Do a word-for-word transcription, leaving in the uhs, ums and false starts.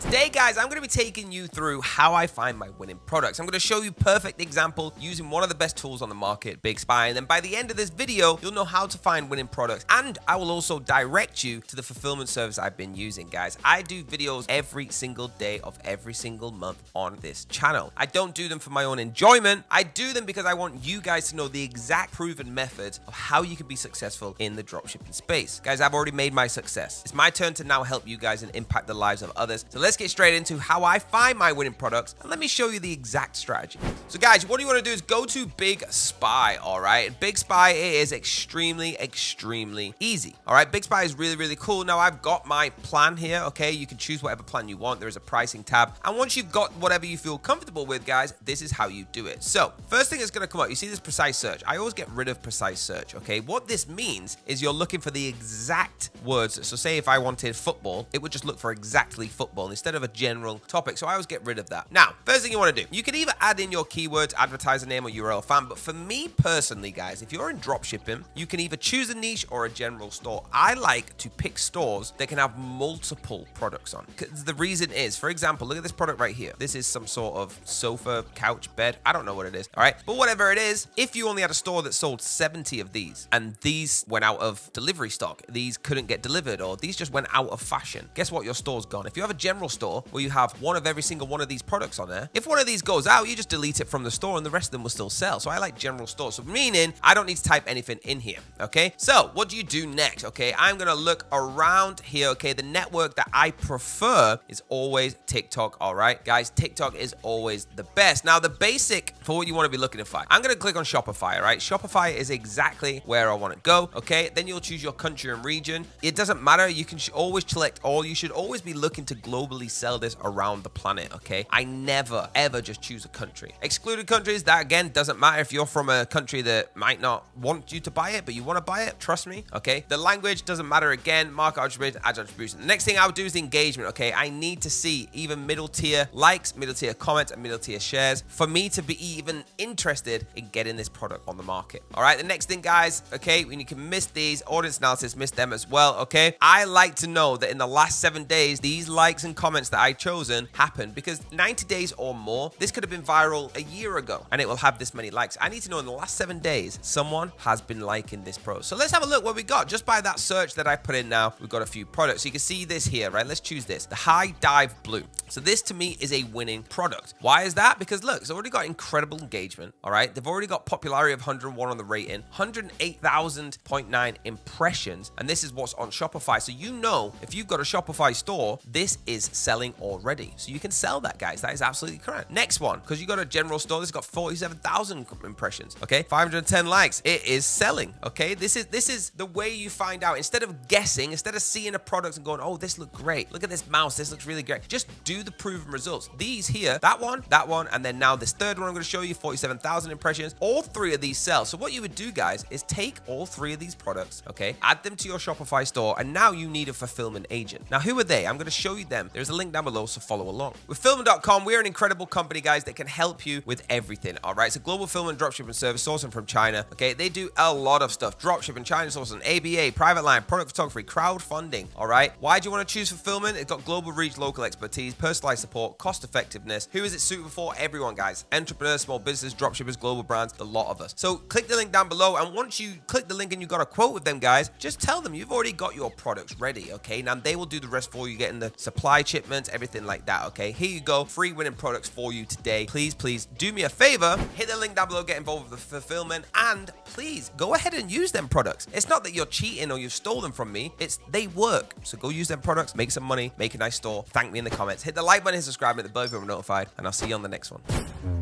Today, guys, I'm gonna be taking you through how I find my winning products. I'm gonna show you a perfect example using one of the best tools on the market, BigSpy, and then by the end of this video, you'll know how to find winning products. And I will also direct you to the fulfillment service I've been using, guys. I do videos every single day of every single month on this channel. I don't do them for my own enjoyment. I do them because I want you guys to know the exact proven methods of how you can be successful in the dropshipping space. Guys, I've already made my success. It's my turn to now help you guys and impact the lives of others. So let's get straight into how I find my winning products, and let me show you the exact strategy. So guys, what you want to do is go to BigSpy, all right? BigSpy is extremely, extremely easy, all right? BigSpy is really, really cool. Now I've got my plan here, okay? You can choose whatever plan you want. There is a pricing tab. And once you've got whatever you feel comfortable with, guys, this is how you do it. So first thing that's going to come up, you see this precise search. I always get rid of precise search, okay? What this means is you're looking for the exact words. So say if I wanted football, it would just look for exactly football instead of a general topic. So I always get rid of that. Now, first thing you want to do, you can either add in your keywords, advertiser name, or U R L fan. But for me personally, guys, if you're in dropshipping, you can either choose a niche or a general store. I like to pick stores that can have multiple products on. Because the reason is, for example, look at this product right here. This is some sort of sofa, couch, bed. I don't know what it is. All right. But whatever it is, if you only had a store that sold seventy of these and these went out of delivery stock, these couldn't get delivered, or these just went out of fashion, guess what? Your store's gone. If you have a general store store where you have one of every single one of these products on there, if one of these goes out, you just delete it from the store and the rest of them will still sell. So I like general stores, so meaning I don't need to type anything in here. Okay, so what do you do next? Okay, I'm gonna look around here. Okay, the network that I prefer is always TikTok. All right guys, TikTok is always the best. Now the basic for what you want to be looking to find, I'm gonna click on Shopify. All right, Shopify is exactly where I want to go. Okay, then you'll choose your country and region. It doesn't matter, you can always select all. You should always be looking to globally sell this around the planet, okay? I never, ever just choose a country. Excluded countries, that again, doesn't matter if you're from a country that might not want you to buy it, but you want to buy it, trust me, okay? The language doesn't matter again, market attribution, ad attribution. The next thing I would do is the engagement, okay? I need to see even middle tier likes, middle tier comments, and middle tier shares for me to be even interested in getting this product on the market, all right? The next thing, guys, okay, when you can miss these, audience analysis, miss them as well, okay? I like to know that in the last seven days, these likes and comments that I chosen happened, because ninety days or more, this could have been viral a year ago and it will have this many likes. I need to know in the last seven days, someone has been liking this product. So let's have a look what we got. Just by that search that I put in now, we've got a few products. So you can see this here, right? Let's choose this, the high dive blue. So this to me is a winning product. Why is that? Because look, it's already got incredible engagement. All right. They've already got popularity of one hundred one on the rating, one hundred eight thousand point nine impressions. And this is what's on Shopify. So you know, if you've got a Shopify store, this is selling already. So you can sell that, guys. That is absolutely correct. Next one, because you got a general store that's got forty-seven thousand impressions, okay? five hundred ten likes. It is selling, okay? This is this is the way you find out. Instead of guessing, instead of seeing a product and going, oh, this looked great. Look at this mouse. This looks really great. Just do the proven results. These here, that one, that one, and then now this third one I'm going to show you, forty-seven thousand impressions. All three of these sell. So what you would do, guys, is take all three of these products, okay? Add them to your Shopify store, and now you need a fulfillment agent. Now, who are they? I'm going to show you them. There's a link down below, so follow along. With film dot com, we're an incredible company, guys, that can help you with everything, all right? It's a global film and dropshipping service, sourcing from China, okay? They do a lot of stuff. Dropshipping, China sourcing, A B A, private line, product photography, crowdfunding, all right? Why do you want to choose fulfillment? It's got global reach, local expertise, personalized support, cost effectiveness. Who is it suitable for? Everyone, guys. Entrepreneurs, small business, dropshippers, global brands, a lot of us. So click the link down below, and once you click the link and you got a quote with them, guys, just tell them you've already got your products ready, okay? Now, they will do the rest for you, getting the supply chain, everything like that, okay? Here you go, free winning products for you today. Please, please do me a favor, hit the link down below, get involved with the fulfillment, and please go ahead and use them products. It's not that you're cheating or you've stolen from me, it's they work. So go use them products, make some money, make a nice store, thank me in the comments, hit the like button, hit subscribe, hit the bell if you're notified, and I'll see you on the next one.